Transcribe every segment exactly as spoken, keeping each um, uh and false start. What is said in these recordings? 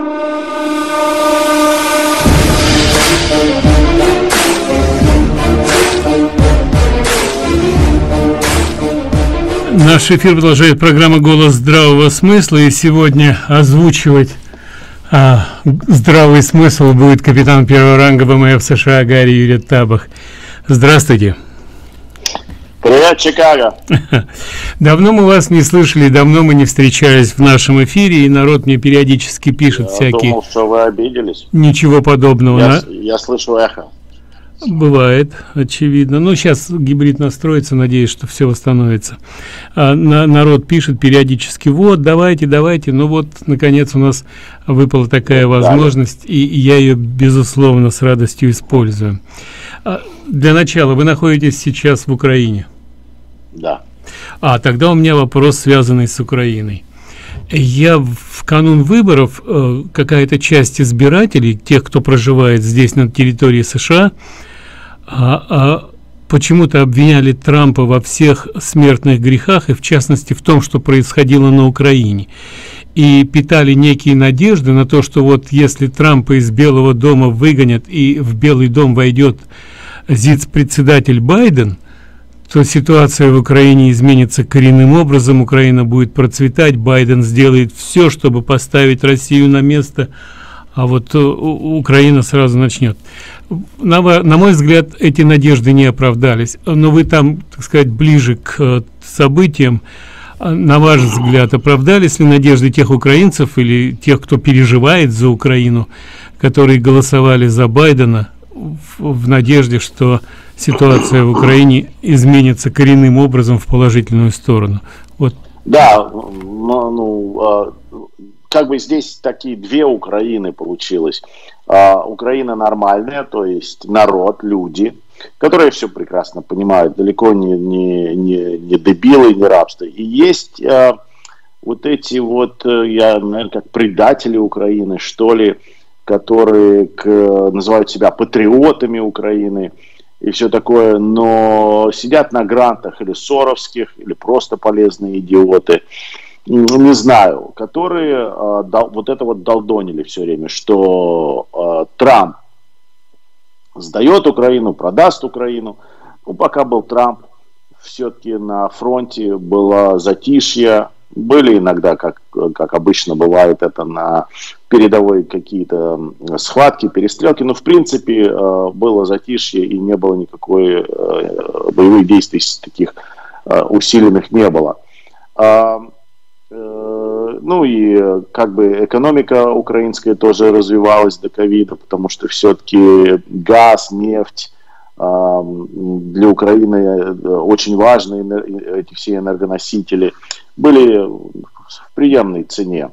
Наш эфир продолжает программа «Голос здравого смысла», и сегодня озвучивать а, здравый смысл будет капитан первого ранга ВМФ США Гари Юрий Табах. Здравствуйте. Привет, Чикаго. Давно мы вас не слышали, давно мы не встречались в нашем эфире, и народ мне периодически пишет я всякие... думал, что вы обиделись. Ничего подобного. Я, на... я слышу эхо. Бывает, очевидно. Ну, сейчас гибрид настроится, надеюсь, что все восстановится. А, на, народ пишет периодически: вот, давайте, давайте. Ну вот, наконец, у нас выпала такая возможность, и я ее, безусловно, с радостью использую. А, для начала, вы находитесь сейчас в Украине? Да. А, тогда у меня вопрос, связанный с Украиной. Я в канун выборов, э, какая-то часть избирателей, тех, кто проживает здесь на территории США, а, а, почему-то обвиняли Трампа во всех смертных грехах, и в частности в том, что происходило на Украине. И питали некие надежды на то, что вот если Трампа из Белого дома выгонят и в Белый дом войдет зиц-председатель Байден, то ситуация в Украине изменится коренным образом, Украина будет процветать, Байден сделает все, чтобы поставить Россию на место, а вот Украина сразу начнет. На, на мой взгляд, эти надежды не оправдались, но вы там, так сказать, ближе к событиям. На ваш взгляд, оправдались ли надежды тех украинцев или тех, кто переживает за Украину, которые голосовали за Байдена, в, в надежде, что ситуация в Украине изменится коренным образом в положительную сторону? Вот. Да, ну, ну, как бы здесь такие две Украины получилось. Украина нормальная, то есть народ, люди, которые все прекрасно понимают, далеко не, не, не, не дебилы, не рабство. И есть вот эти вот, я, наверное, как предатели Украины, что ли, которые к, называют себя патриотами Украины и все такое, но сидят на грантах или соросовских, или просто полезные идиоты, не знаю, которые а, дол, вот это вот долдонили все время, что а, Трамп сдает Украину, продаст Украину. Но пока был Трамп, все-таки на фронте было затишье. Были иногда, как, как обычно бывает, это на передовой какие-то схватки, перестрелки. Но в принципе было затишье и не было никакой боевых действий, таких усиленных не было. Ну и как бы экономика украинская тоже развивалась до ковида, потому что все-таки газ, нефть для Украины очень важные, эти все энергоносители, были в приемлемой цене.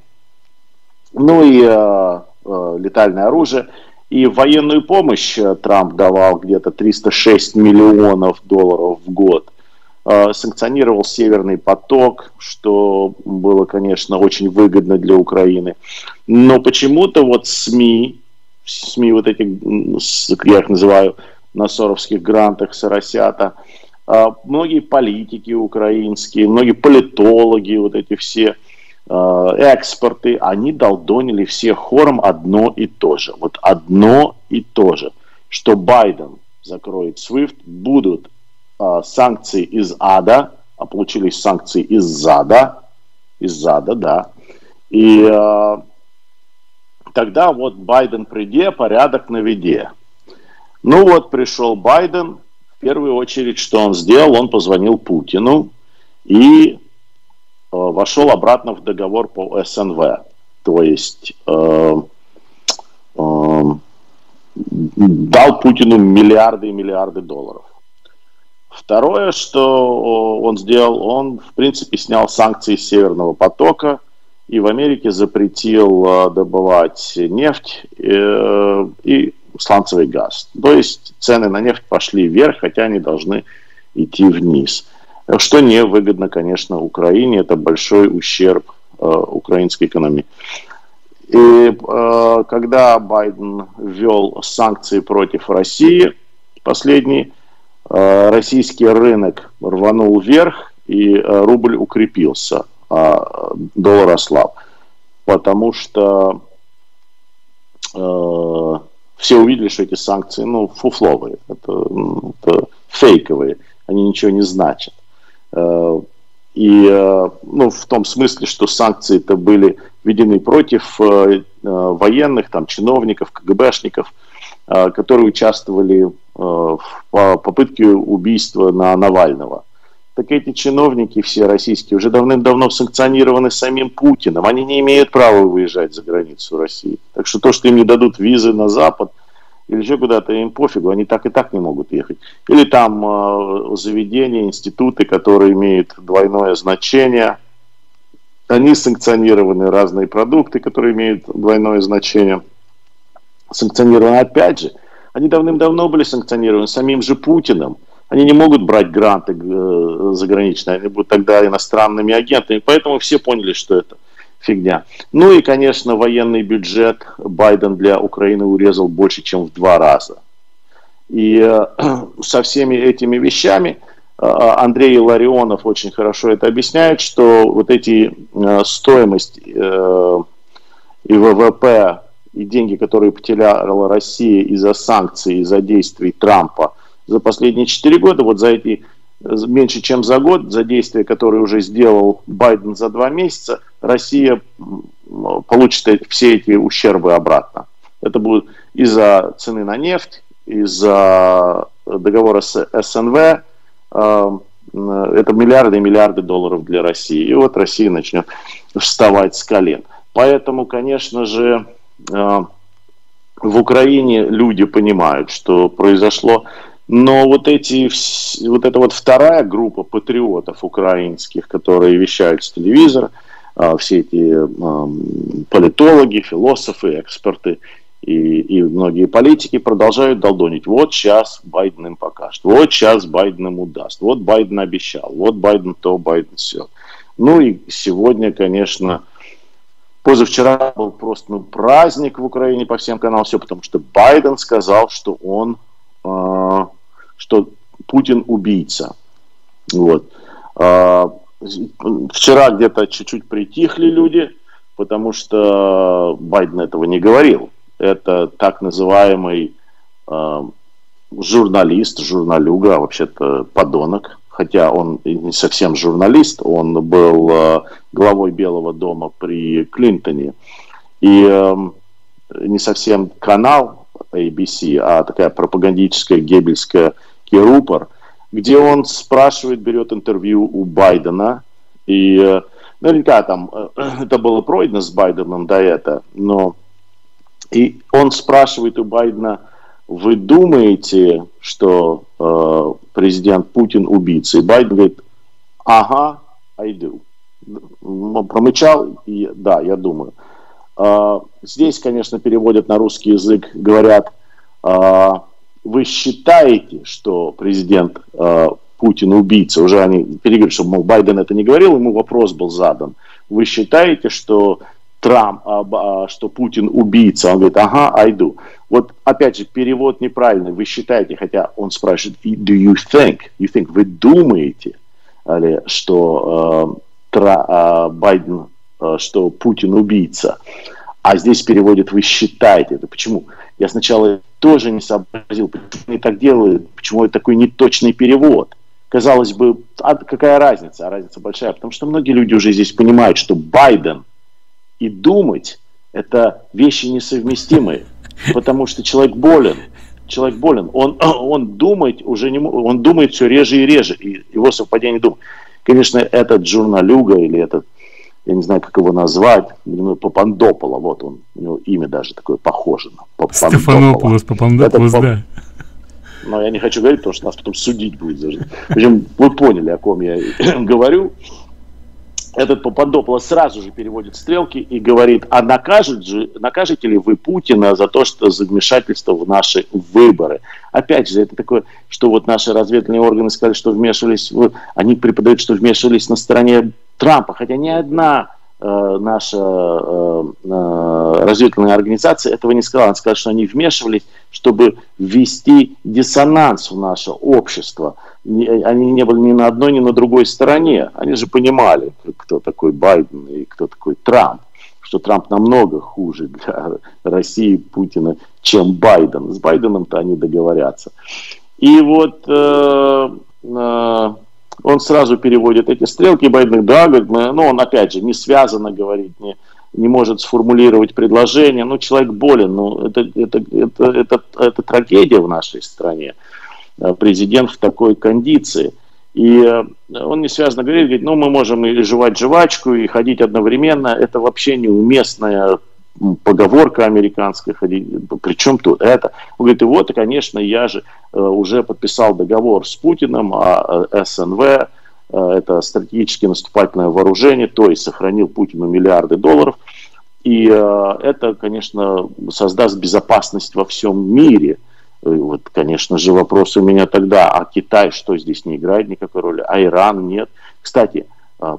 Ну и э, э, летальное оружие. И военную помощь Трамп давал где-то триста шесть миллионов долларов в год. Э, санкционировал Северный поток, что было, конечно, очень выгодно для Украины. Но почему-то вот СМИ, СМИ вот этих, я их называю, на соровских грантах, соросята, многие политики украинские, многие политологи, вот эти все э, эксперты, они долдонили все хором одно и то же. Вот одно и то же. Что Байден закроет свифт, будут э, санкции из ада, а получились санкции из зада, из зада, да. И э, тогда вот Байден приде, порядок наведе. Ну вот пришел Байден. В первую очередь, что он сделал, он позвонил Путину и э, вошел обратно в договор по эс эн вэ. То есть э, э, дал Путину миллиарды и миллиарды долларов. Второе, что он сделал, он в принципе снял санкции с Северного потока и в Америке запретил э, добывать нефть э, и сланцевый газ. То есть цены на нефть пошли вверх, хотя они должны идти вниз. Что невыгодно, конечно, Украине. Это большой ущерб э, украинской экономии. И э, когда Байден ввел санкции против России, последний э, российский рынок рванул вверх, и э, рубль укрепился, а доллар ослаб. Потому что э, все увидели, что эти санкции, ну, фуфловые, это, это фейковые, они ничего не значат. Э, и, э, ну, в том смысле, что санкции-то были введены против э, военных, там, чиновников, КГБшников, э, которые участвовали э, в попытке убийства на Навального. Так эти чиновники все российские уже давным-давно санкционированы самим Путиным. Они не имеют права выезжать за границу России. Так что то, что им не дадут визы на Запад или еще куда-то, им пофигу. Они так и так не могут ехать. Или там э, заведения, институты, которые имеют двойное значение. Они санкционированы, разные продукты, которые имеют двойное значение. Санкционированы опять же. Они давным-давно были санкционированы самим же Путиным. Они не могут брать гранты э, заграничные, они будут тогда иностранными агентами. Поэтому все поняли, что это фигня. Ну и, конечно, военный бюджет Байден для Украины урезал больше, чем в два раза. И э, со всеми этими вещами э, Андрей Иларионов очень хорошо это объясняет, что вот эти э, стоимость э, и ВВП, и деньги, которые потеряла Россия из-за санкций, из-за действий Трампа, за последние четыре года, вот за эти меньше чем за год, за действия, которые уже сделал Байден за два месяца, Россия получит все эти ущербы обратно. Это будет из-за цены на нефть, из-за договора с эс эн вэ, это миллиарды и миллиарды долларов для России. И вот Россия начнет вставать с колен. Поэтому, конечно же, в Украине люди понимают, что произошло, но вот эти, вот эта вот вторая группа патриотов украинских, которые вещают с телевизора, все эти политологи, философы, эксперты и, и многие политики продолжают долдонить. Вот сейчас Байден им покажет, вот сейчас Байден им удаст, вот Байден обещал, вот Байден то, Байден все. Ну и сегодня, конечно... Позавчера был просто ну, праздник в Украине по всем каналам, все, потому что Байден сказал, что он, э, что Путин убийца. Вот. Э, вчера где-то чуть-чуть притихли люди, потому что Байден этого не говорил. Это так называемый э, журналист, журналюга, вообще-то подонок. Хотя он не совсем журналист, он был э, главой Белого дома при Клинтоне. И э, не совсем канал эй би си, а такая пропагандическая геббельская рупор, где он спрашивает, берет интервью у Байдена. И э, наверняка там э, это было пройдено с Байденом до этого, но и он спрашивает у Байдена: вы думаете, что э, президент Путин убийца? И Байден говорит: ага, I do. Промычал, и да, я думаю. Э, здесь, конечно, переводят на русский язык, говорят: э, вы считаете, что президент э, Путин убийца? Уже они переговорили, что, мол, Байден это не говорил, ему вопрос был задан. Вы считаете, что... Трамп, что Путин убийца? Он говорит: ага, I do. Вот опять же, перевод неправильный. Вы считаете, хотя он спрашивает: do you think? You think, вы думаете, что э, тра, э, Байден, э, что Путин убийца? А здесь переводит: вы считаете. Это почему? Я сначала тоже не сообразил, почему они так делают, почему это такой неточный перевод. Казалось бы, а какая разница? А разница большая, потому что многие люди уже здесь понимают, что Байден и думать — это вещи несовместимые, потому что человек болен, человек болен, он, он думать уже не, он думает все реже и реже, и его совпадение думает. Конечно, этот журналюга или этот, я не знаю, как его назвать, Папандополо, вот он, у него имя даже такое похоже на Стефанопулос, Пападопулос, Пап... да. Но я не хочу говорить, потому что нас потом судить будет. В общем, вы поняли, о ком я говорю. Этот Пападопулос сразу же переводит стрелки и говорит: а накажет же, накажете ли вы Путина за то, что за вмешательство в наши выборы? Опять же, это такое, что вот наши разведывательные органы сказали, что вмешивались, они преподают, что вмешивались на стороне Трампа, хотя ни одна э, наша э, э, разведывательная организация этого не сказала. Она сказала, что они вмешивались, чтобы ввести диссонанс в наше общество. Они не были ни на одной, ни на другой стороне. Они же понимали, кто такой Байден и кто такой Трамп. что Трамп намного хуже для России, Путина, чем Байден. С Байденом-то они договорятся. И вот э, э, он сразу переводит эти стрелки. Байден, да, говорит, но он опять же не связано говорит, не, не может сформулировать предложение. Ну, человек болен, ну, это, это, это, это, это трагедия в нашей стране. Президент в такой кондиции. И он не связано говорит, говорит, ну мы можем и жевать жвачку, и ходить одновременно. Это вообще неуместная поговорка американская. Ходить. Причем тут это? Он говорит, и вот, конечно, я же уже подписал договор с Путиным о эс эн вэ, это стратегически наступательное вооружение, то есть сохранил Путину миллиарды долларов. И это, конечно, создаст безопасность во всем мире. Вот, конечно же, вопрос у меня тогда, а Китай что здесь не играет никакой роли, а Иран нет. Кстати,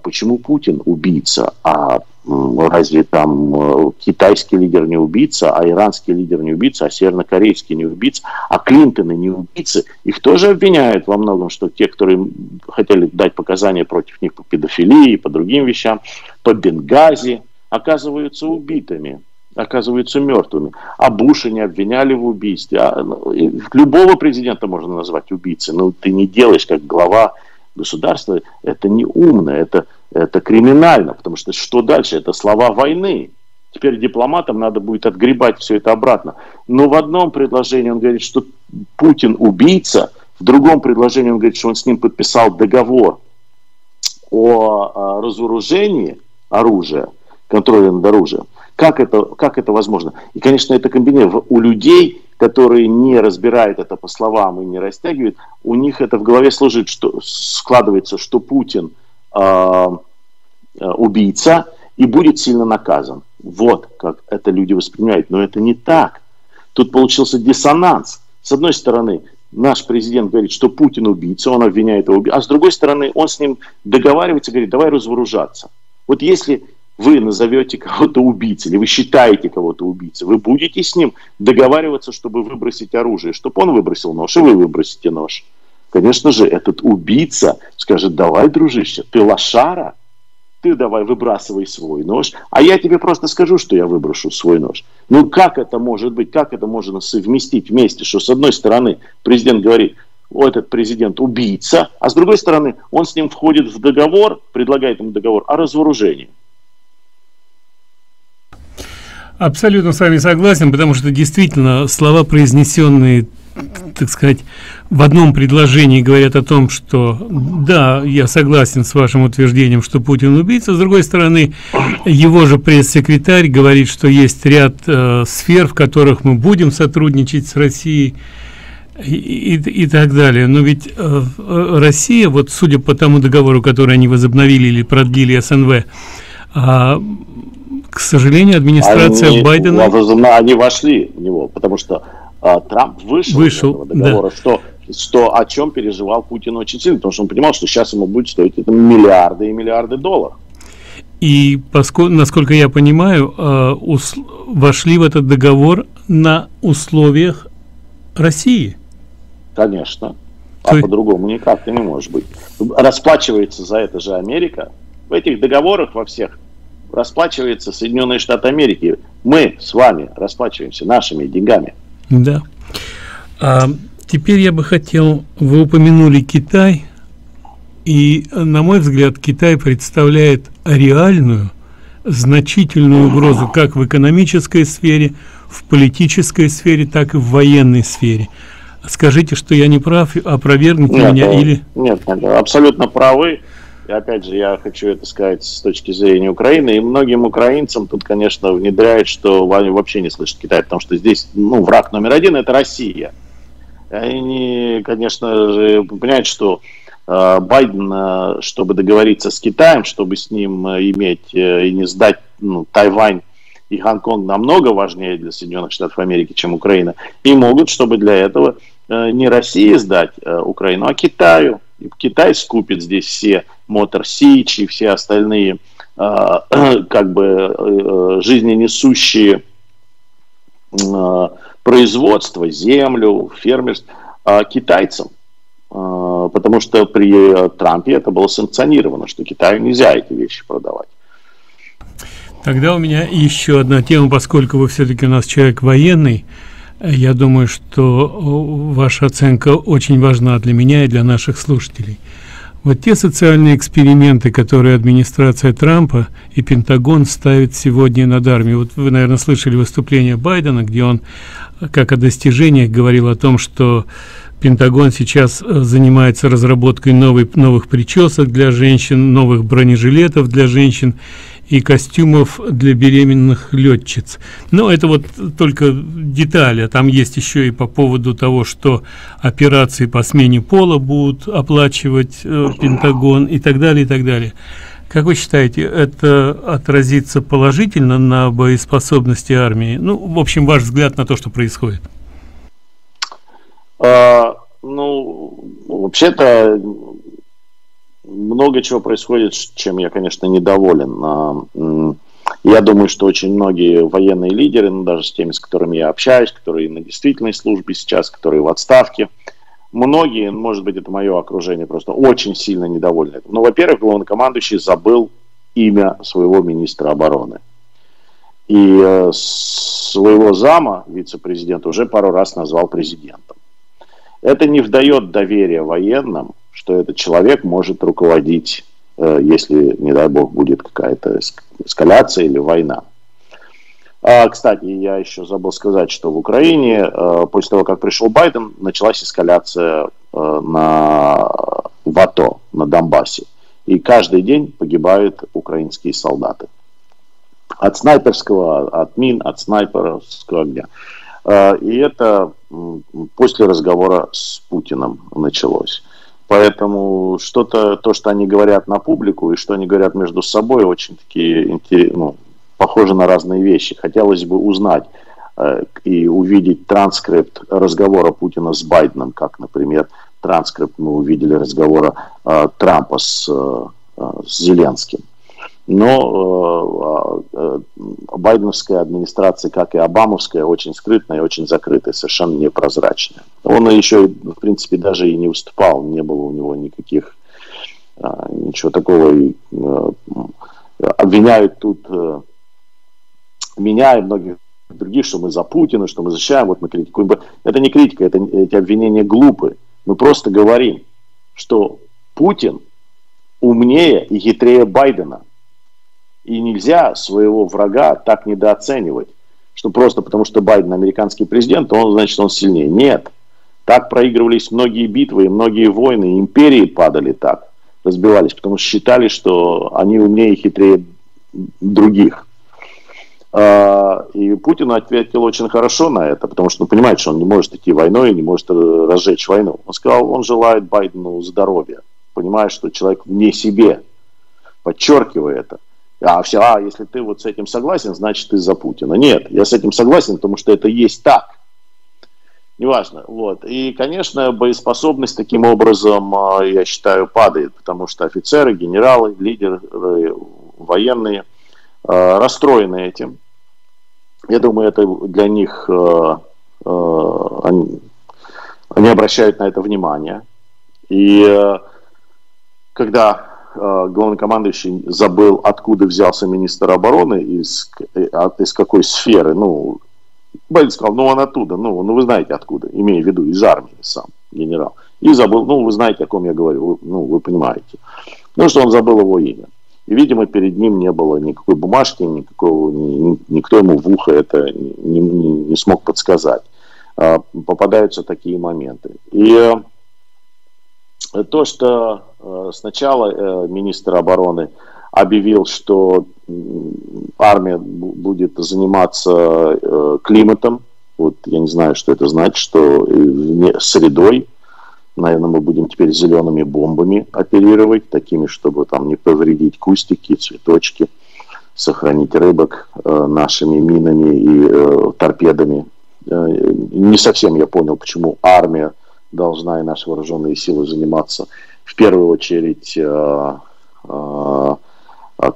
почему Путин убийца, а разве там китайский лидер не убийца, а иранский лидер не убийца, а севернокорейский не убийца, а Клинтоны не убийцы? Их тоже обвиняют во многом, что те, которые хотели дать показания против них по педофилии, по другим вещам, по Бенгази, оказываются убитыми. Оказываются мертвыми. А Буша не обвиняли в убийстве. А, ну, любого президента можно назвать убийцей, но ты не делаешь как глава государства. Это не умно, это, это криминально. Потому что что дальше? Это слова войны. Теперь дипломатам надо будет отгребать все это обратно. Но в одном предложении он говорит, что Путин убийца. В другом предложении он говорит, что он с ним подписал договор о, о разоружении оружия, контроле над оружием. Как это, как это возможно? И, конечно, это комбинировано. У людей, которые не разбирают это по словам и не растягивают, у них это в голове служит, что складывается, что Путин э, убийца и будет сильно наказан. Вот как это люди воспринимают. Но это не так. Тут получился диссонанс. С одной стороны, наш президент говорит, что Путин убийца, он обвиняет его, а с другой стороны, он с ним договаривается, говорит, давай разоружаться. Вот если вы назовете кого-то убийцей, или вы считаете кого-то убийцей, вы будете с ним договариваться, чтобы выбросить оружие, чтобы он выбросил нож, и вы выбросите нож. Конечно же, этот убийца скажет, давай, дружище, ты лошара, ты давай выбрасывай свой нож, а я тебе просто скажу, что я выброшу свой нож. Ну как это может быть, как это можно совместить вместе, что с одной стороны президент говорит, этот президент убийца, а с другой стороны он с ним входит в договор, предлагает ему договор о разоружении. Абсолютно с вами согласен, потому что действительно слова, произнесенные, так сказать, в одном предложении говорят о том, что да, я согласен с вашим утверждением, что Путин убийца, с другой стороны, его же пресс-секретарь говорит, что есть ряд э, сфер, в которых мы будем сотрудничать с Россией и, и, и так далее. Но ведь э, Россия, вот судя по тому договору, который они возобновили или продлили эс эн вэ, э, к сожалению, администрация они, Байдена... Они вошли в него, потому что а, Трамп вышел, вышел из этого договора, да. что, что, о чем переживал Путин очень сильно, потому что он понимал, что сейчас ему будет стоить это миллиарды и миллиарды долларов. И, поскольку, насколько я понимаю, э, ус, вошли в этот договор на условиях России. Конечно. А То... по-другому никак не может быть. Расплачивается за это же Америка. В этих договорах во всех... расплачивается Соединенные Штаты Америки. Мы с вами расплачиваемся нашими деньгами. Да. А теперь я бы хотел... Вы упомянули Китай. И, на мой взгляд, Китай представляет реальную, значительную угрозу как в экономической сфере, в политической сфере, так и в военной сфере. Скажите, что я не прав, опровергните нет, меня или... Нет, абсолютно правы. И опять же, я хочу это сказать с точки зрения Украины. И многим украинцам тут, конечно, внедряют, что вообще не слышат Китай, потому что здесь ну, враг номер один – это Россия. И они, конечно же, понимают, что э, Байден, чтобы договориться с Китаем, чтобы с ним иметь э, и не сдать ну, Тайвань и Гонконг намного важнее для Соединенных Штатов Америки, чем Украина. И могут, чтобы для этого э, не России сдать э, Украину, а Китаю. Китай скупит здесь все Мотор Сич и все остальные э, как бы э, жизненесущие э, производства, землю, фермерство э, китайцам. Э, потому что при Трампе это было санкционировано, что Китаю нельзя эти вещи продавать. Тогда у меня еще одна тема, поскольку вы все-таки у нас человек военный. Я думаю, что ваша оценка очень важна для меня и для наших слушателей. Вот те социальные эксперименты, которые администрация Трампа и Пентагон ставят сегодня над армией. Вот вы, наверное, слышали выступление Байдена, где он как о достижениях говорил о том, что Пентагон сейчас занимается разработкой новой, новых причесок для женщин, новых бронежилетов для женщин и костюмов для беременных летчиц. Но это вот только детали, а там есть еще и по поводу того, что операции по смене пола будут оплачивать э, Пентагон и так далее, и так далее. Как вы считаете, это отразится положительно на боеспособности армии? Ну, в общем, ваш взгляд на то, что происходит? А, ну, вообще-то много чего происходит, чем я, конечно, недоволен. Я думаю, что очень многие военные лидеры, ну, даже с теми, с которыми я общаюсь, которые на действительной службе сейчас, которые в отставке, многие, может быть, это мое окружение, просто очень сильно недовольны. Но, во-первых, главнокомандующий забыл имя своего министра обороны. И своего зама, вице-президента, уже пару раз назвал президентом. Это не вдает доверия военным, что этот человек может руководить, если, не дай бог, будет какая-то эскаляция или война. А, кстати, я еще забыл сказать, что в Украине после того, как пришел Байден, началась эскаляция на, в АТО, на Донбассе. И каждый день погибают украинские солдаты. От снайперского, от мин, от снайперского огня. И это после разговора с Путиным началось. Поэтому что-то, то, что они говорят на публику и что они говорят между собой, очень такие, ну, похожи на разные вещи. Хотелось бы узнать э, и увидеть транскрипт разговора Путина с Байденом, как, например, транскрипт мы увидели разговора э, Трампа с, э, с Зеленским. Но э, э, байденовская администрация, как и обамовская, очень скрытная и очень закрытая, совершенно непрозрачная. Он еще, в принципе, даже и не уступал, не было у него никаких, э, ничего такого. И, э, обвиняют тут э, меня и многих других, что мы за Путина, что мы защищаем, вот мы критикуем. Это не критика, это, эти обвинения глупы. Мы просто говорим, что Путин умнее и хитрее Байдена. И нельзя своего врага так недооценивать, что просто потому, что Байден американский президент, он, значит, он сильнее. Нет. Так проигрывались многие битвы, и многие войны, и империи падали так, разбивались, потому что считали, что они умнее и хитрее других. И Путин ответил очень хорошо на это, потому что он понимает, что он не может идти войной, не может разжечь войну. Он сказал, он желает Байдену здоровья, понимая, что человек вне себе, подчеркивая это. А все, а если ты вот с этим согласен, значит ты за Путина. Нет, я с этим согласен, потому что это есть так. Неважно. Вот. И, конечно, боеспособность таким образом, я считаю, падает, потому что офицеры, генералы, лидеры, военные э, расстроены этим. Я думаю, это для них, э, э, они, они обращают на это внимание. И э, когда главнокомандующий забыл, откуда взялся министр обороны, из, из какой сферы. Ну, Байден сказал, ну он оттуда, ну, ну вы знаете откуда, имея в виду из армии сам генерал. И забыл, ну вы знаете, о ком я говорю, ну вы понимаете. Ну что он забыл его имя. И, видимо, перед ним не было никакой бумажки, никакого, никто ему в ухо это не, не, не смог подсказать. Попадаются такие моменты. И то, что сначала министр обороны объявил, что армия будет заниматься климатом. Вот я не знаю, что это значит, что средой, наверное, мы будем теперь зелеными бомбами оперировать, такими, чтобы там не повредить кустики, цветочки, сохранить рыбок нашими минами и торпедами. Не совсем я понял, почему армия должна и наши вооруженные силы заниматься в первую очередь э, э,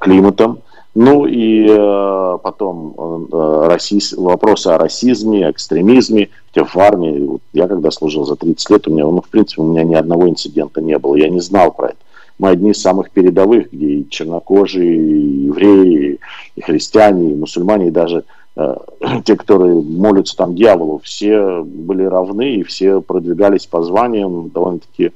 климатом. Ну и э, потом э, расиз, вопросы о расизме, экстремизме. Хотя в армии, вот я когда служил за тридцать лет, у меня, ну, в принципе, у меня ни одного инцидента не было. Я не знал про это. мы одни из самых передовых, где и чернокожие, и евреи, и христиане, и мусульмане, и даже э, те, которые молятся там дьяволу, все были равны и все продвигались по званиям довольно-таки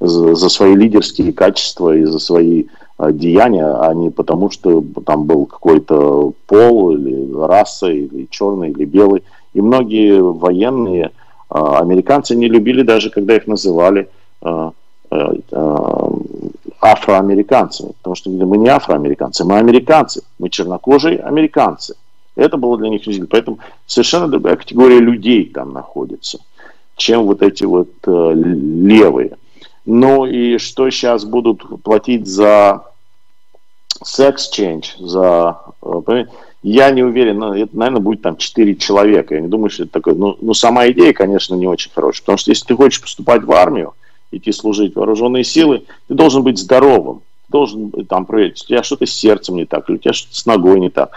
за, за свои лидерские качества и за свои э, деяния, а не потому, что там был какой-то пол, или раса, или черный, или белый. И многие военные э, американцы не любили даже, когда их называли э, афроамериканцами, потому что мы не афроамериканцы, мы американцы, мы чернокожие американцы. Это было для них везде. Поэтому совершенно другая категория людей там находится, чем вот эти вот э, левые. Ну и что сейчас будут платить за секс-чейндж, за... Я не уверен, это, наверное, будет там четыре человека. Я не думаю, что это такое. Ну, ну сама идея, конечно, не очень хорошая, потому что если ты хочешь поступать в армию, идти служить в вооруженные силы, ты должен быть здоровым, ты должен там проверить, у тебя что-то с сердцем не так, или у тебя что-то с ногой не так.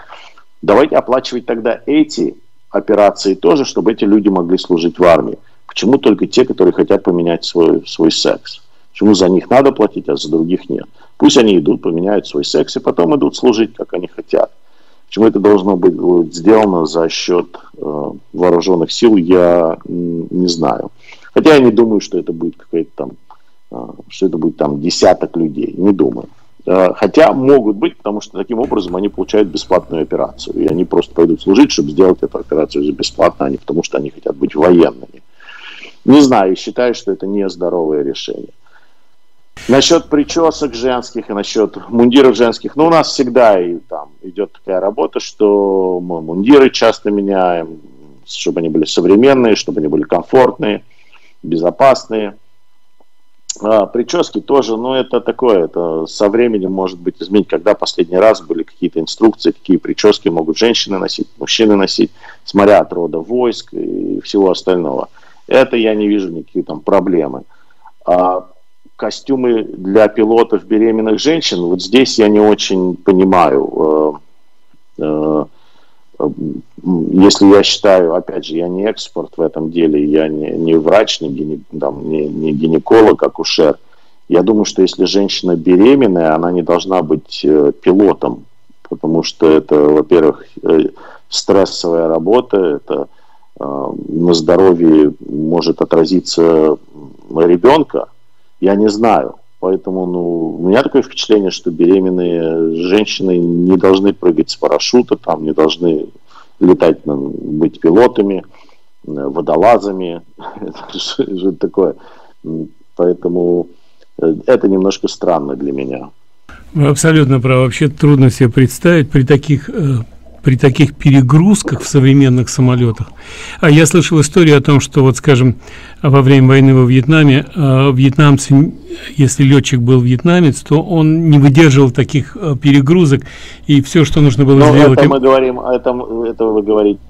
Давайте оплачивать тогда эти операции тоже, чтобы эти люди могли служить в армии. Почему только те, которые хотят поменять свой, свой секс? Почему за них надо платить, а за других нет? Пусть они идут, поменяют свой секс, и потом идут служить, как они хотят. Почему это должно быть сделано за счет э, вооруженных сил, я не знаю. Хотя я не думаю, что это будет какая-то там, что это будет там десяток людей, не думаю. Хотя могут быть, потому что таким образом они получают бесплатную операцию. И они просто пойдут служить, чтобы сделать эту операцию за бесплатно, а не потому что они хотят быть военными. Не знаю, считаю, что это нездоровое решение. Насчет причесок женских и насчет мундиров женских, ну у нас всегда и там идет такая работа, что мы мундиры часто меняем, чтобы они были современные, чтобы они были комфортные, безопасные. А, прически тоже, ну это такое, это со временем может быть изменить, когда последний раз были какие-то инструкции, какие прически могут женщины носить, мужчины носить, смотря от рода войск и всего остального. Это я не вижу никакие там проблемы. А, костюмы для пилотов беременных женщин, вот здесь я не очень понимаю. Если я считаю, опять же, я не эксперт в этом деле, я не, не врач, не, гине, там, не, не гинеколог, акушер. Я думаю, что если женщина беременная, она не должна быть э, пилотом, потому что это, во-первых, э, стрессовая работа, это э, на здоровье может отразиться ребенка, я не знаю. Поэтому ну, у меня такое впечатление, что беременные женщины не должны прыгать с парашюта, там, не должны летать, быть пилотами, водолазами. Это же такое. Поэтому это немножко странно для меня. Вы абсолютно правы. Вообще трудно себе представить при таких... при таких перегрузках в современных самолетах. А я слышал историю о том, что вот, скажем, во время войны во Вьетнаме э, вьетнамцы, если летчик был вьетнамец, то он не выдерживал таких э, перегрузок, и все, что нужно было Но сделать. Это мы говорим, это, это вы говорите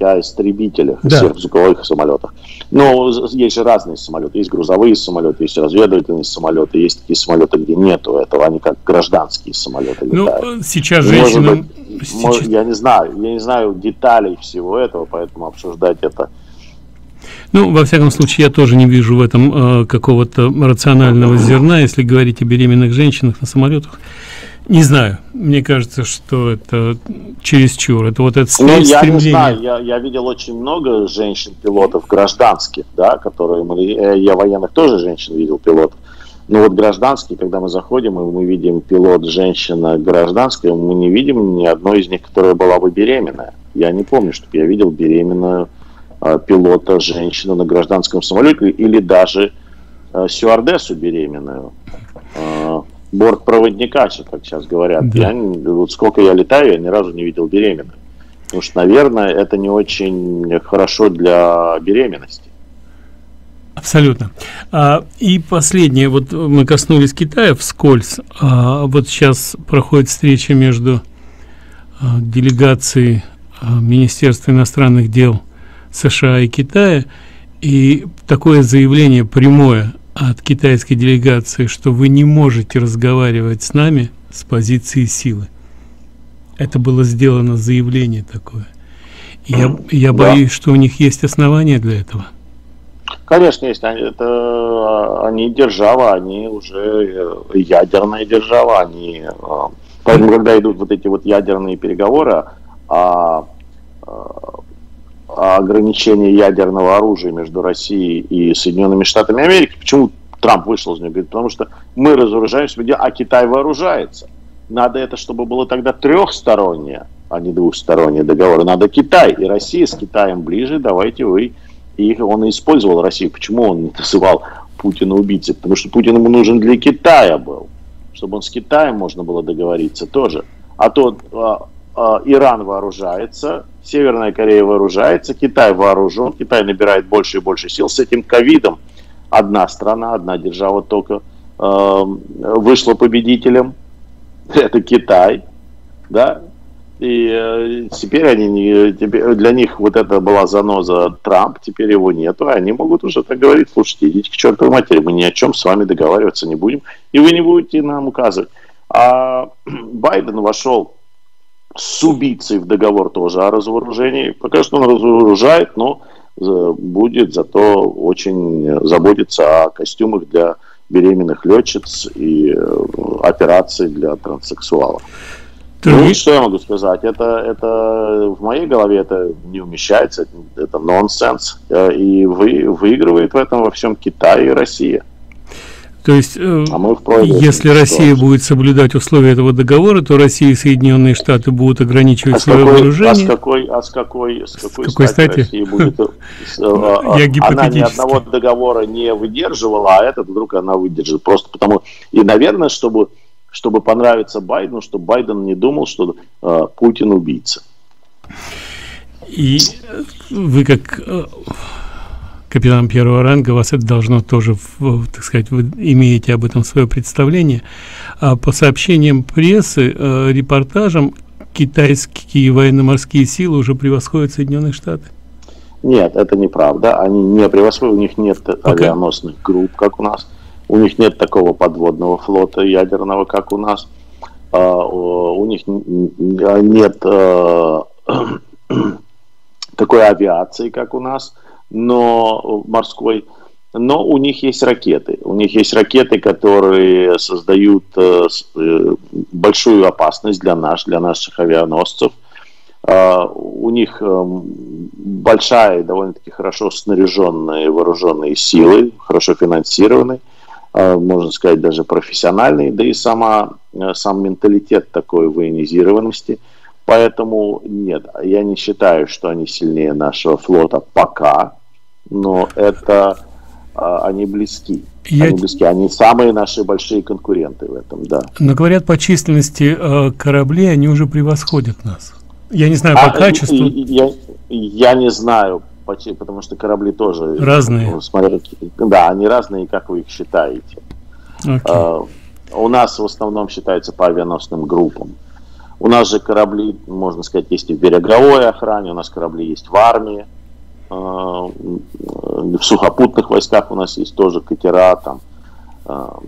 о истребителях, да. Сверхзвуковых самолетах. Но есть же разные самолеты, есть грузовые самолеты, есть разведывательные самолеты, есть такие самолеты, где нету этого, они как гражданские самолеты летают. Ну, сейчас женщинам... Сейчас... Я не знаю, я не знаю деталей всего этого, поэтому обсуждать это... Ну, во всяком случае, я тоже не вижу в этом э, какого-то рационального зерна, если говорить о беременных женщинах на самолетах. Не знаю, мне кажется, что это чересчур, это вот это стремление. Ну, я не знаю, я, я видел очень много женщин-пилотов гражданских, да, которые, мы, я военных тоже женщин видел пилотов, но вот гражданские, когда мы заходим, и мы видим пилот женщина гражданская, мы не видим ни одной из них, которая была бы беременная. Я не помню, чтобы я видел беременную э, пилота женщину на гражданском самолете или даже э, стюардессу беременную. Э, Бортпроводника, как сейчас говорят. Да. Я, вот сколько я летаю, я ни разу не видел беременных. Потому что, наверное, это не очень хорошо для беременности. Абсолютно. А, и последнее. Вот мы коснулись Китая вскользь. А, вот сейчас проходит встреча между а, делегацией а, Министерства иностранных дел США и Китая. И такое заявление прямое от китайской делегации, что вы не можете разговаривать с нами с позиции силы. Это было сделано заявление такое. Я, я боюсь, да. что у них есть основания для этого. Конечно, есть. Это, они держава, они уже ядерная держава. Они, поэтому, когда идут вот эти вот ядерные переговоры о, о ограничении ядерного оружия между Россией и Соединенными Штатами Америки, почему Трамп вышел из нее? Говорит, потому что мы разоружаемся, а Китай вооружается. Надо это, чтобы было тогда трехстороннее, а не двухстороннее договор. Надо Китай, и Россия с Китаем ближе, давайте вы... И он использовал Россию. Почему он не называл Путина убийцей? Потому что Путин ему нужен для Китая был. Чтобы он с Китаем можно было договориться тоже. А то а, а, Иран вооружается, Северная Корея вооружается, Китай вооружен, Китай набирает больше и больше сил. С этим ковидом одна страна, одна держава только э, вышла победителем. Это Китай, да? И теперь они не, теперь для них вот это была заноза Трамп, теперь его нету, и они могут уже так говорить: слушайте, идите к чертовой матери, мы ни о чем с вами договариваться не будем, и вы не будете нам указывать. А Байден вошел с убийцей в договор тоже о разоружении. Пока что он разоружает, но будет зато очень заботиться о костюмах для беременных летчиц и операций для транссексуалов. Ну, что я могу сказать? Это, это в моей голове это не умещается, это, это нонсенс. И вы, выигрывает в этом во всем Китай и Россия. То есть, а если Россия будет соблюдать условия этого договора, то Россия и Соединенные Штаты будут ограничивать а свое какой, вооружение. А с какой, а с какой, с какой, с какой стати? стати? Будет, она ни одного договора не выдерживала, а этот вдруг она выдержит. Просто потому... И, наверное, чтобы... чтобы понравиться Байдену, чтобы Байден не думал, что э, Путин убийца. И вы, как э, капитан первого ранга, вас это должно тоже, в, так сказать, вы имеете об этом свое представление. А по сообщениям прессы, э, репортажам, китайские военно-морские силы уже превосходят Соединенные Штаты. Нет, это неправда. Они не превосходят, у них нет авианосных групп, как у нас. У них нет такого подводного флота ядерного, как у нас. У них нет такой авиации, как у нас, но морской. Но у них есть ракеты. У них есть ракеты, которые создают большую опасность для нас, для наших авианосцев. У них большая и довольно-таки хорошо снаряженные вооруженные силы, хорошо финансированные. Можно сказать, даже профессиональный, да и сама, сам менталитет такой военизированности. Поэтому нет, я не считаю, что они сильнее нашего флота пока, но это они близки. Я... Они близки, они самые наши большие конкуренты в этом, да. Но говорят, по численности кораблей они уже превосходят нас. Я не знаю, по а, качеству. Я, я не знаю. Почти, потому что корабли тоже разные. Смотрят, да, они разные, как вы их считаете. Okay. Uh, у нас в основном считается по авианосным группам. У нас же корабли, можно сказать, есть и в береговой охране, у нас корабли есть в армии, uh, в сухопутных войсках у нас есть тоже катера там, uh,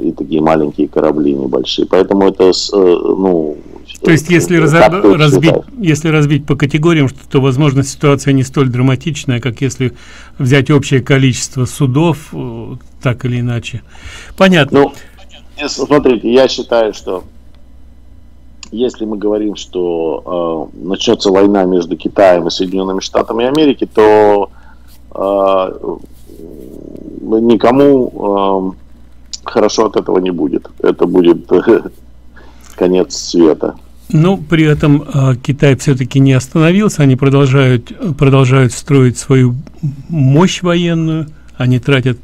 и такие маленькие корабли небольшие. Поэтому это, uh, ну... То есть, если, разоб... разбить, если разбить по категориям, то, возможно, ситуация не столь драматичная, как если взять общее количество судов, так или иначе. Понятно. Ну, смотрите, я считаю, что если мы говорим, что э, начнется война между Китаем и Соединенными Штатами Америки, то э, никому э, хорошо от этого не будет. Это будет конец света. Но при этом э, Китай все-таки не остановился, они продолжают, продолжают строить свою мощь военную, они тратят...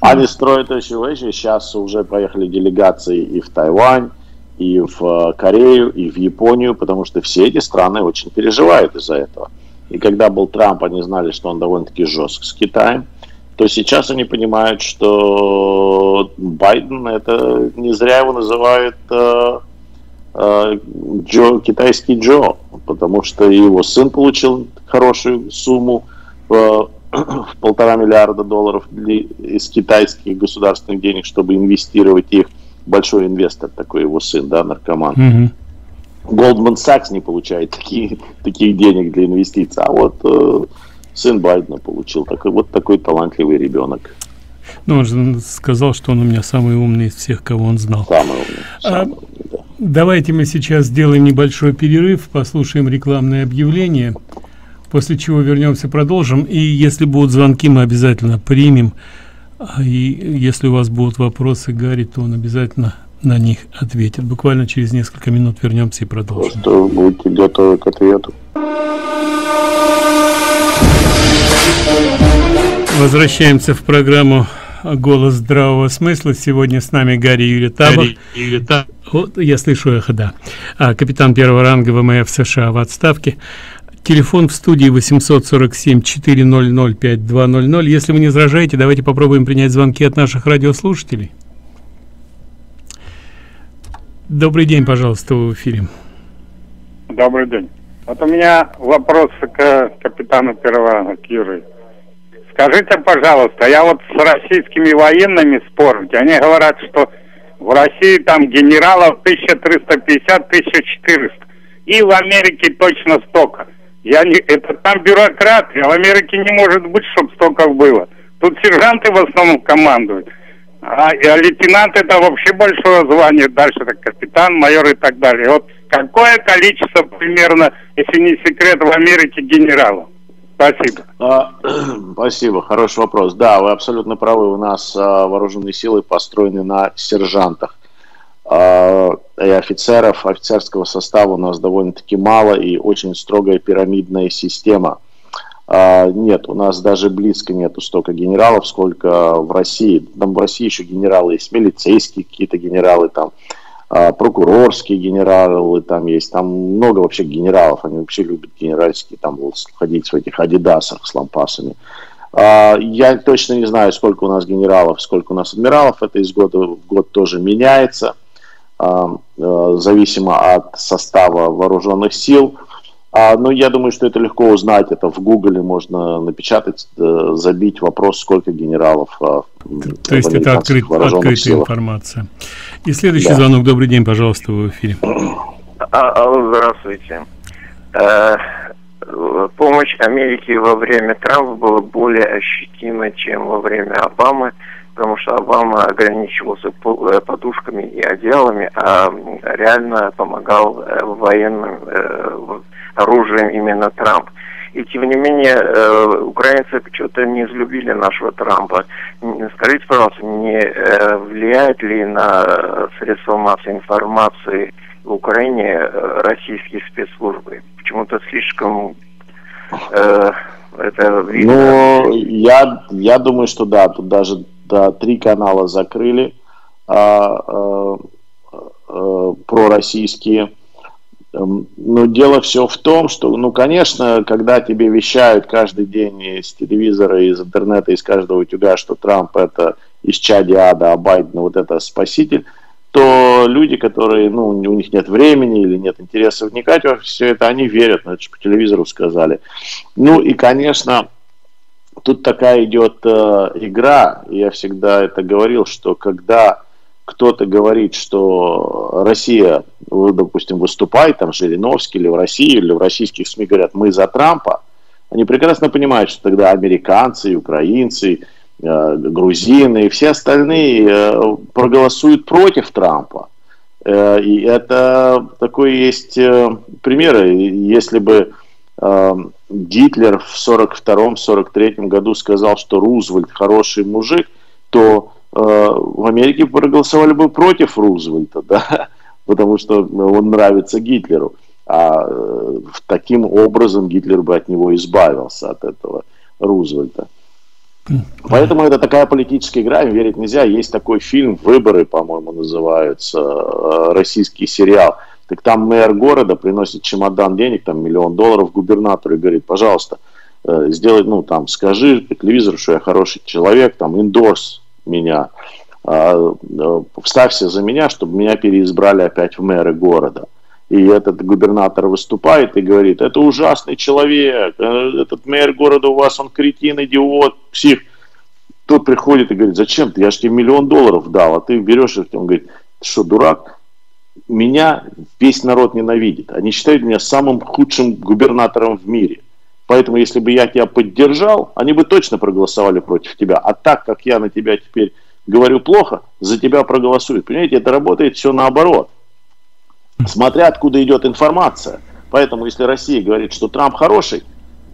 Они строят еще вещи, сейчас уже поехали делегации и в Тайвань, и в Корею, и в Японию, потому что все эти страны очень переживают из-за этого. И когда был Трамп, они знали, что он довольно-таки жесток с Китаем, то сейчас они понимают, что Байден, это не зря его называют... Э, Джо, китайский Джо, потому что его сын получил хорошую сумму в, в полтора миллиарда долларов для, из китайских государственных денег, чтобы инвестировать их. Большой инвестор такой его сын, да, наркоман. Голдман Сакс не получает такие, таких денег для инвестиций, а вот э, сын Байдена получил. Такой, вот такой талантливый ребенок. Ну, он же сказал, что он у меня самый умный из всех, кого он знал. Самый умный. Самый а, умный, да. Давайте мы сейчас сделаем небольшой перерыв, послушаем рекламное объявление, после чего вернемся, продолжим. И если будут звонки, мы обязательно примем. И если у вас будут вопросы Гарри, то он обязательно на них ответит. Буквально через несколько минут вернемся и продолжим. Просто будьте готовы к ответу. Возвращаемся в программу «Голос здравого смысла». Сегодня с нами Гари Юрий Табах. Вот, я слышу эхо, да. А, капитан первого ранга ВМФ США в отставке. Телефон в студии восемь семь семь четыре ноль ноль пять два ноль ноль. Если вы не возражаете, давайте попробуем принять звонки от наших радиослушателей. Добрый день, пожалуйста, в эфире. Добрый день. Вот у меня вопрос к капитану первого ранга, к Юрию. Скажите, пожалуйста, я вот с российскими военными спорю, они говорят, что в России там генералов тысяча триста пятьдесят — тысяча четыреста, и в Америке точно столько. Я не, это там бюрократия, в Америке не может быть, чтобы столько было. Тут сержанты в основном командуют, а, а лейтенант это вообще большое звание, дальше это капитан, майор и так далее. Вот какое количество примерно, если не секрет, в Америке генералов? Спасибо. А, спасибо, хороший вопрос. Да, вы абсолютно правы, у нас а, вооруженные силы построены на сержантах. А, и офицеров, офицерского состава у нас довольно-таки мало, и очень строгая пирамидная система. А, нет, у нас даже близко нету столько генералов, сколько в России. Там в России еще генералы есть, милицейские какие-то генералы, там а, прокурорские генералы там есть. Там много вообще генералов, они вообще любят генеральские там вот, ходить в этих адидасах с лампасами. Uh, я точно не знаю, сколько у нас генералов, сколько у нас адмиралов. Это из года в год тоже меняется, uh, uh, зависимо от состава вооруженных сил. Uh, но я думаю, что это легко узнать. Это в Гугле можно напечатать, uh, забить вопрос, сколько генералов uh, в То есть это открыт, открытая силах. Информация. И следующий да. звонок. Добрый день, пожалуйста, в эфире. Алло, здравствуйте. Помощь Америки во время Трампа была более ощутима, чем во время Обамы, потому что Обама ограничивался подушками и одеялами, а реально помогал военным оружием именно Трамп. И тем не менее, украинцы почему-то не излюбили нашего Трампа. Скажите, пожалуйста, не влияет ли на средства массовой информации в Украине российские спецслужбы? Почему-то слишком э, это видно. Ну, я, я думаю, что да, тут даже да, три канала закрыли а, а, а, пророссийские. Но дело все в том, что, ну, конечно, когда тебе вещают каждый день из телевизора, из интернета, из каждого утюга, что Трамп это из чадя ада, а Байден вот это спаситель, то люди, которые, ну, у них нет времени или нет интереса вникать во все это, они верят, ну, это же по телевизору сказали. Ну, и, конечно, тут такая идет э, игра, я всегда это говорил, что когда кто-то говорит, что Россия, ну, допустим, выступает, там, Жириновский или в России, или в российских СМИ говорят, мы за Трампа, они прекрасно понимают, что тогда американцы, украинцы, грузины и все остальные проголосуют против Трампа. И это такой есть пример. Если бы Гитлер в сорок втором — сорок третьем году сказал, что Рузвельт хороший мужик, то в Америке проголосовали бы против Рузвельта, да? Потому что он нравится Гитлеру. А таким образом Гитлер бы от него избавился, от этого Рузвельта. Поэтому это такая политическая игра, верить нельзя. Есть такой фильм «Выборы», по-моему, называются, российский сериал. Так там мэр города приносит чемодан денег, там миллион долларов губернатору и говорит, пожалуйста, сделай, ну там, скажи по телевизору, что я хороший человек, там, индорс меня, вставься за меня, чтобы меня переизбрали опять в мэры города. И этот губернатор выступает и говорит, это ужасный человек, этот мэр города у вас, он кретин, идиот, псих. Тот приходит и говорит, зачем ты, я же тебе миллион долларов дал, а ты берешь, и он говорит, ты что, дурак? Меня весь народ ненавидит, они считают меня самым худшим губернатором в мире. Поэтому, если бы я тебя поддержал, они бы точно проголосовали против тебя. А так как я на тебя теперь говорю плохо, за тебя проголосуют. Понимаете, это работает все наоборот. Смотря откуда идет информация. Поэтому, если Россия говорит, что Трамп хороший,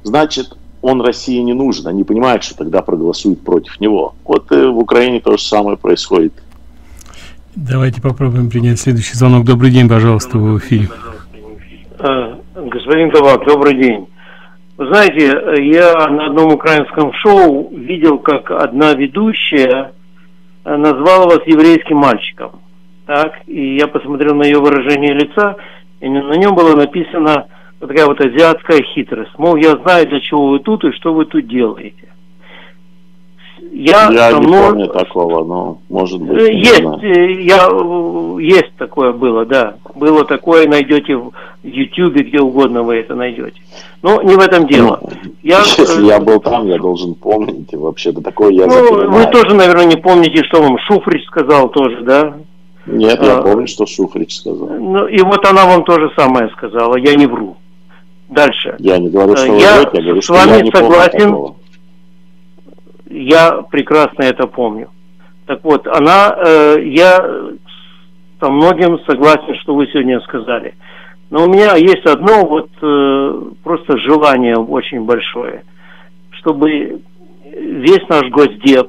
значит, он России не нужен. Они понимают, что тогда проголосуют против него. Вот в Украине то же самое происходит. Давайте попробуем принять следующий звонок. Добрый день, пожалуйста, в эфире. Господин Табак, добрый день. Вы знаете, я на одном украинском шоу видел, как одна ведущая назвала вас еврейским мальчиком. Так, и я посмотрел на ее выражение лица, и на нем было написано вот такая вот азиатская хитрость. Мол, я знаю, для чего вы тут и что вы тут делаете. Я, я со мной... не помню такого, но может быть. Есть, я, есть такое было, да. Было такое, найдете в Ютьюбе, где угодно вы это найдете. Но не в этом дело. Ну, я... Если я был там, я должен помнить. Вообще-то такое я ну, вы тоже, наверное, не помните, что вам Шуфрич сказал тоже, да? Нет, я а, помню, что Шуфрич сказал. Ну, и вот она вам то же самое сказала. Я не вру. Дальше. Я не говорю, что вы я врете, я говорю, с что вами я не согласен. Я прекрасно это помню. Так вот, она, э, я со многим согласен, что вы сегодня сказали. Но у меня есть одно вот э, просто желание очень большое, чтобы весь наш Госдеп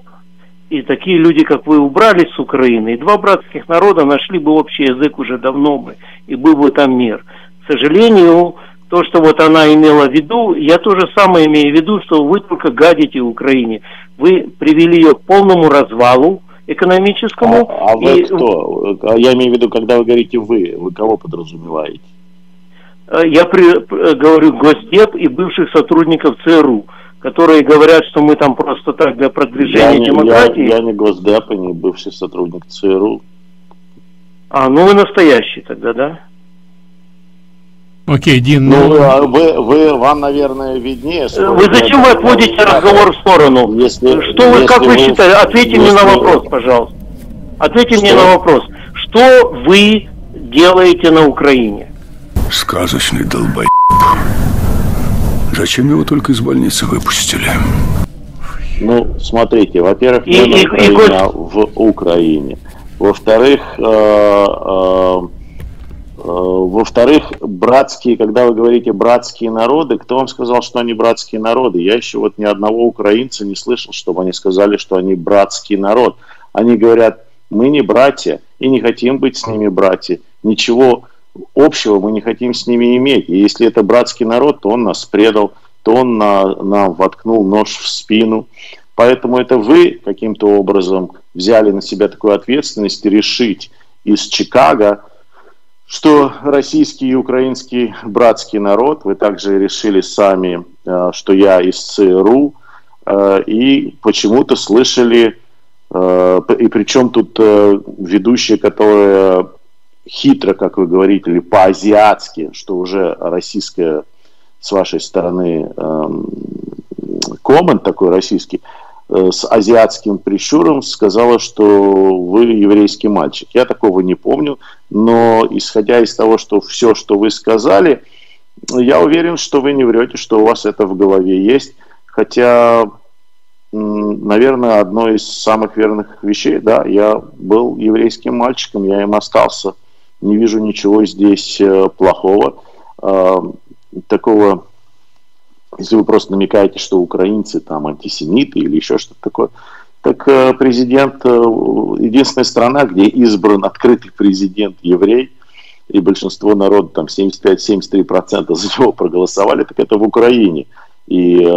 и такие люди, как вы, убрались с Украины, и два братских народа нашли бы общий язык уже давно бы, и был бы там мир. К сожалению, то, что вот она имела в виду, я тоже самое имею в виду, что вы только гадите Украине. Вы привели ее к полному развалу экономическому. А, а вы и... кто? Я имею в виду, когда вы говорите «вы», вы кого подразумеваете? Я при... говорю Госдеп и бывших сотрудников ЦРУ, которые говорят, что мы там просто так для продвижения я не, демократии. Я, я не Госдеп и не бывший сотрудник ЦРУ. А, ну вы настоящий тогда, да? Окей, Дин, ну... ну вы, вы, вам, наверное, виднее... Вы зачем вы отводите разговор в сторону? Если, что вы, если как вы, вы считаете? Ответьте мне на вопрос, пожалуйста. Ответьте что? мне на вопрос. Что вы делаете на Украине? Сказочный долбоеб. Зачем его только из больницы выпустили? Ну, смотрите, во-первых, я на Украине, в Украине. Во-вторых... Э -э Во-вторых, братские, когда вы говорите братские народы, кто вам сказал, что они братские народы? Я еще вот ни одного украинца не слышал, чтобы они сказали, что они братский народ. Они говорят, мы не братья и не хотим быть с ними братья. Ничего общего мы не хотим с ними иметь. И если это братский народ, то он нас предал, то он нам на воткнул нож в спину. Поэтому это вы каким-то образом взяли на себя такую ответственность решить из Чикаго, что российский и украинский братский народ, вы также решили сами, что я из ЦРУ, и почему-то слышали, и причем тут ведущие, которые хитро, как вы говорите, или по-азиатски, что уже российская, с вашей стороны, коммент такой российский, с азиатским прищуром сказала, что вы еврейский мальчик. Я такого не помню, но исходя из того, что все, что вы сказали, я уверен, что вы не врете, что у вас это в голове есть. Хотя, наверное, одно из самых верных вещей, да, я был еврейским мальчиком, я им остался. Не вижу ничего здесь плохого. Такого... Если вы просто намекаете, что украинцы там антисемиты или еще что-то такое, так президент, единственная страна, где избран открытый президент еврей, и большинство народа, там семьдесят пять — семьдесят три процента за него проголосовали, так это в Украине. И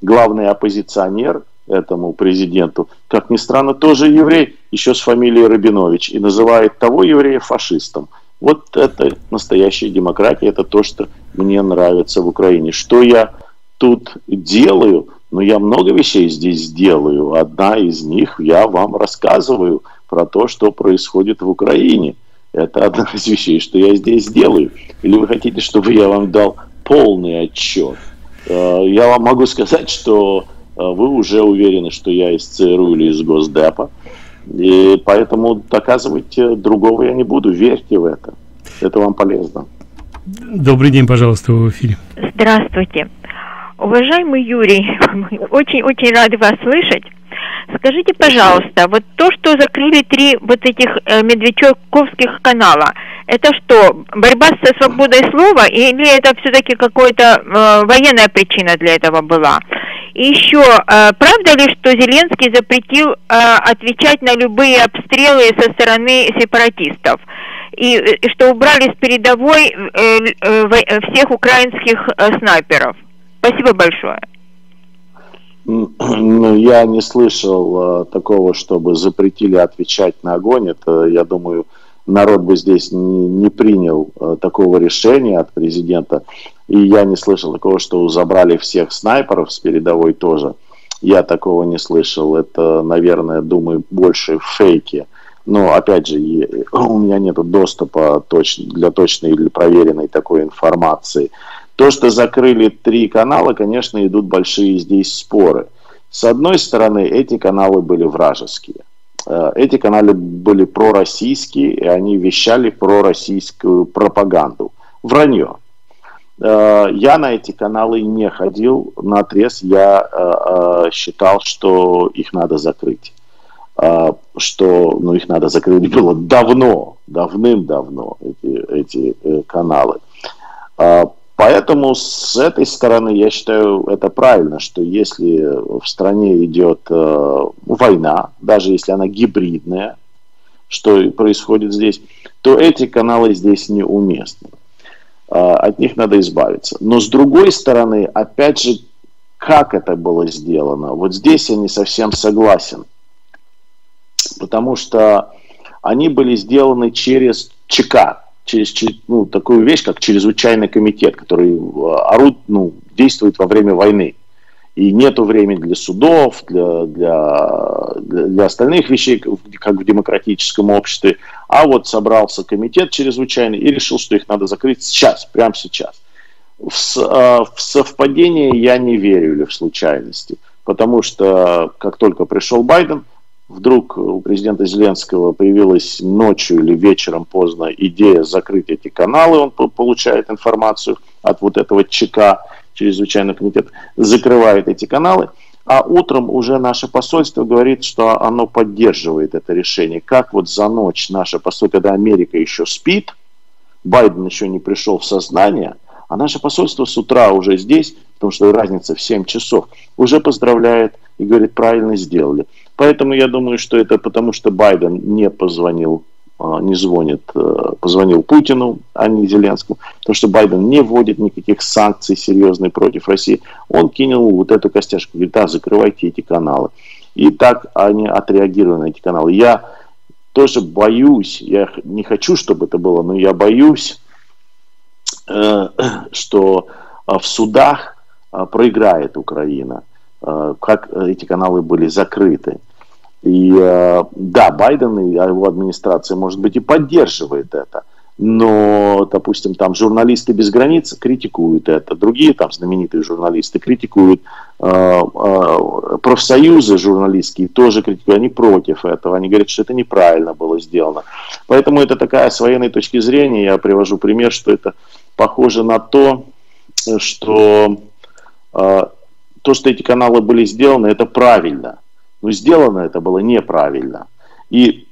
главный оппозиционер этому президенту, как ни странно, тоже еврей, еще с фамилией Рабинович, и называет того еврея фашистом. Вот это настоящая демократия, это то, что мне нравится в Украине. Что я тут делаю, но я много вещей здесь делаю. Одна из них я вам рассказываю про то, что происходит в Украине. Это одна из вещей, что я здесь делаю. Или вы хотите, чтобы я вам дал полный отчет? Я вам могу сказать, что вы уже уверены, что я из ЦРУ или из Госдепа. И поэтому доказывать другого я не буду. Верьте в это. Это вам полезно. Добрый день, пожалуйста, в эфире. Здравствуйте. Уважаемый Юрий, очень-очень рады вас слышать. Скажите, пожалуйста, вот то, что закрыли три вот этих э, медведчуковских канала, это что, борьба со свободой слова, или это все-таки какая-то э, военная причина для этого была? И еще, э, правда ли, что Зеленский запретил э, отвечать на любые обстрелы со стороны сепаратистов? И э, что убрали с передовой э, э, всех украинских э, снайперов? Спасибо большое. Ну, я не слышал э, такого, чтобы запретили отвечать на огонь. Это, я думаю, народ бы здесь не, не принял э, такого решения от президента. И я не слышал такого, что забрали всех снайперов с передовой тоже. Я такого не слышал. Это, наверное, думаю, больше фейки. Но, опять же, у меня нет доступа точ- для точной или проверенной такой информации. То, что закрыли три канала, конечно, идут большие здесь споры. С одной стороны, эти каналы были вражеские. Эти каналы были пророссийские, и они вещали пророссийскую пропаганду. Вранье. Я на эти каналы не ходил наотрез. Я считал, что их надо закрыть. Что, ну, их надо закрыть было давно, давным-давно, эти, эти каналы. Поэтому с этой стороны я считаю это правильно, что если в стране идет э, война, даже если она гибридная, что происходит здесь, то эти каналы здесь неуместны. Э, от них надо избавиться. Но с другой стороны, опять же, как это было сделано, вот здесь я не совсем согласен. Потому что они были сделаны через ЧК. Через, ну, такую вещь, как чрезвычайный комитет, который орут, ну, действует во время войны. И нету времени для судов, для, для, для остальных вещей, как в демократическом обществе. А вот собрался комитет чрезвычайный и решил, что их надо закрыть сейчас, прямо сейчас. В, в совпадение я не верю, или в случайности. Потому что как только пришел Байден, вдруг у президента Зеленского появилась ночью или вечером поздно идея закрыть эти каналы, он получает информацию от вот этого ЧК, чрезвычайного комитета, закрывает эти каналы, а утром уже наше посольство говорит, что оно поддерживает это решение. Как вот за ночь наше посольство, когда Америка еще спит, Байден еще не пришел в сознание, а наше посольство с утра уже здесь, потому что разница в семь часов, уже поздравляет и говорит, правильно сделали. Поэтому я думаю, что это потому, что Байден не позвонил, не звонит, позвонил Путину, а не Зеленскому. Потому что Байден не вводит никаких санкций серьезных против России. Он кинул вот эту костяшку, говорит, да, закрывайте эти каналы. И так они отреагировали на эти каналы. Я тоже боюсь, я не хочу, чтобы это было, но я боюсь, что в судах проиграет Украина. Как эти каналы были закрыты. И да, Байден и его администрация, может быть, и поддерживает это. Но, допустим, там журналисты без границ критикуют это. Другие там знаменитые журналисты критикуют. Профсоюзы журналистские тоже критикуют. Они против этого. Они говорят, что это неправильно было сделано. Поэтому это такая, с военной точки зрения, я привожу пример, что это похоже на то, что... То, что эти каналы были сделаны, это правильно. Но сделано это было неправильно. И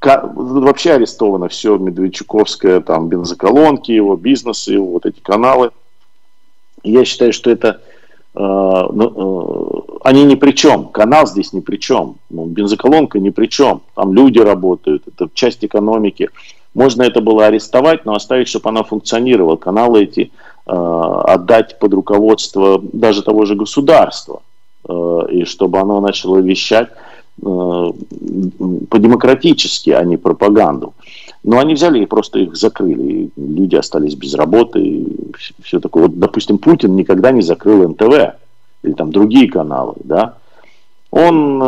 вообще арестовано все медведчуковское, там, бензоколонки его, бизнесы его, вот эти каналы. И я считаю, что это... Э, ну, э, они ни при чем. Канал здесь ни при чем. Ну, бензоколонка ни при чем. Там люди работают, это часть экономики. Можно это было арестовать, но оставить, чтобы она функционировала. Каналы эти... отдать под руководство даже того же государства, и чтобы оно начало вещать по-демократически, а не пропаганду. Но они взяли и просто их закрыли, и люди остались без работы, и все такое. Вот, допустим, Путин никогда не закрыл эн тэ вэ или там другие каналы, да? Он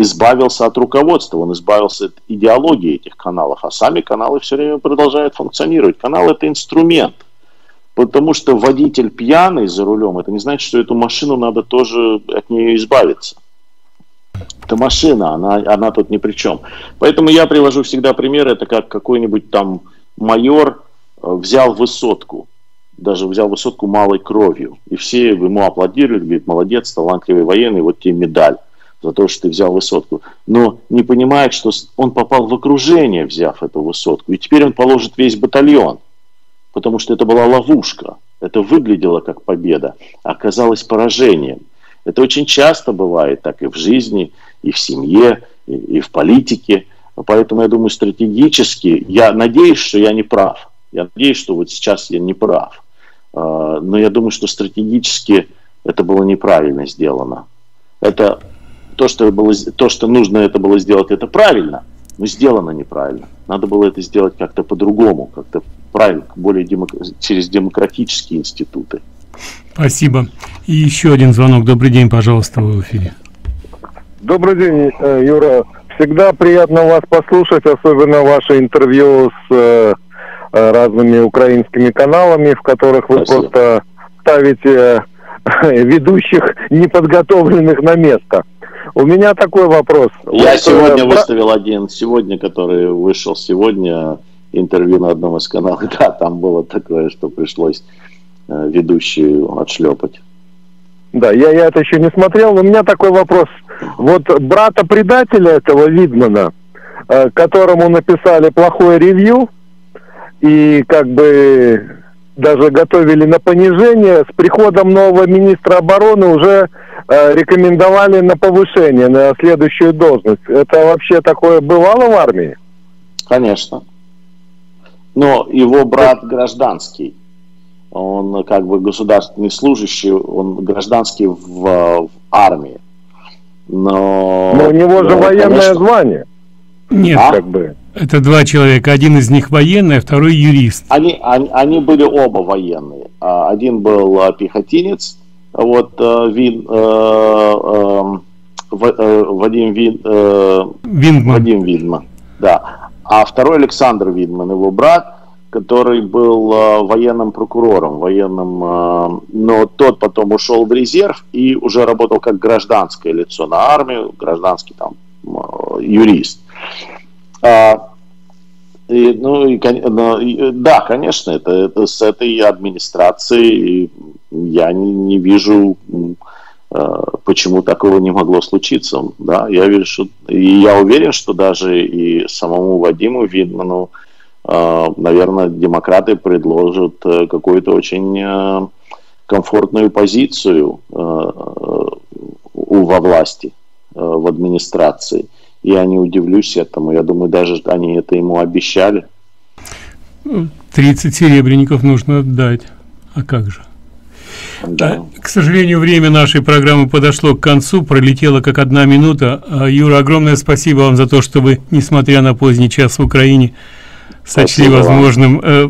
избавился от руководства, он избавился от идеологии этих каналов, а сами каналы все время продолжают функционировать. Канал — это инструмент. Потому что водитель пьяный за рулем, это не значит, что эту машину надо тоже от нее избавиться. Это машина, она, она тут ни при чем. Поэтому я привожу всегда пример, это как какой-нибудь там майор взял высотку даже взял высотку малой кровью. И все ему аплодировали, говорят, молодец, талантливый военный, вот тебе медаль за то, что ты взял высотку. Но не понимает, что он попал в окружение, взяв эту высотку. И теперь он положит весь батальон, потому что это была ловушка. Это выглядело как победа, а оказалось поражением. Это очень часто бывает так и в жизни, и в семье, и, и в политике. Поэтому, я думаю, стратегически, я надеюсь, что я не прав. Я надеюсь, что вот сейчас я не прав. Но я думаю, что стратегически это было неправильно сделано. Это, то, что было, то, что нужно это было сделать, это правильно, но сделано неправильно. Надо было это сделать как-то по-другому, как-то правильно, более демок... через демократические институты. Спасибо. И еще один звонок. Добрый день, пожалуйста, вы в эфире. Добрый день, Юра. Всегда приятно вас послушать, особенно ваше интервью с разными украинскими каналами, в которых вы Спасибо. Просто ставите ведущих неподготовленных на место. У меня такой вопрос. Я вот, сегодня э... выставил один, сегодня, который вышел сегодня, интервью на одном из каналов. Да, там было такое, что пришлось ведущую отшлепать. Да, я, я это еще не смотрел, но у меня такой вопрос. Вот брата-предателя этого Виндмана, э, которому написали плохое ревью и как бы даже готовили на понижение, с приходом нового министра обороны уже э, рекомендовали на повышение, на следующую должность. Это вообще такое бывало в армии? Конечно. Но его брат гражданский. Он как бы государственный служащий, он гражданский в, в армии. Но, Но у него же да, военное конечно... звание. Нет, а? Как бы. Это два человека. Один из них военный, а второй юрист. Они, они, они были оба военные. Один был пехотинец, вот Вин, э, э, Вадим, Вин, э, Виндман. Вадим Виндман, да. А второй Александр Виндман, его брат, который был э, военным прокурором, военным, э, но тот потом ушел в резерв и уже работал как гражданское лицо на армию, гражданский там э, юрист. А, и, ну, и, ну, и, да, конечно, это, это с этой администрацией я не, не вижу, э, почему такого не могло случиться. Да? Я вижу, что, и я уверен, что даже и самому Вадиму Виндману, наверное, демократы предложат какую-то очень комфортную позицию во власти, в администрации. Я не удивлюсь этому. Я думаю, даже они это ему обещали. тридцать серебряников нужно отдать. А как же? Да. К сожалению, время нашей программы подошло к концу, пролетело как одна минута. Юра, огромное спасибо вам за то, что вы, несмотря на поздний час в Украине, сочли возможным э,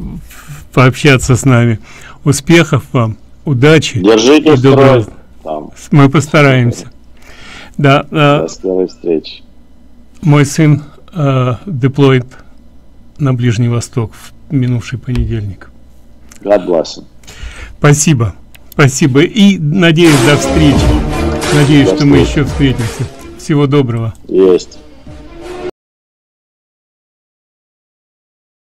пообщаться с нами. Успехов вам, удачи. Держите строй. Мы постараемся. Да, э, до скорой встречи. Мой сын э, деплойт на Ближний Восток в минувший понедельник. God bless you. Спасибо, спасибо. И надеюсь, до встречи. Надеюсь, до что встречи. Мы еще встретимся. Всего доброго. Есть.